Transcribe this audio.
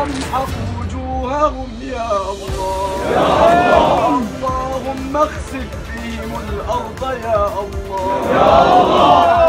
وامحق وجوههم يا الله يا الله. اللهم اغسل بهم الأرض يا الله يا الله.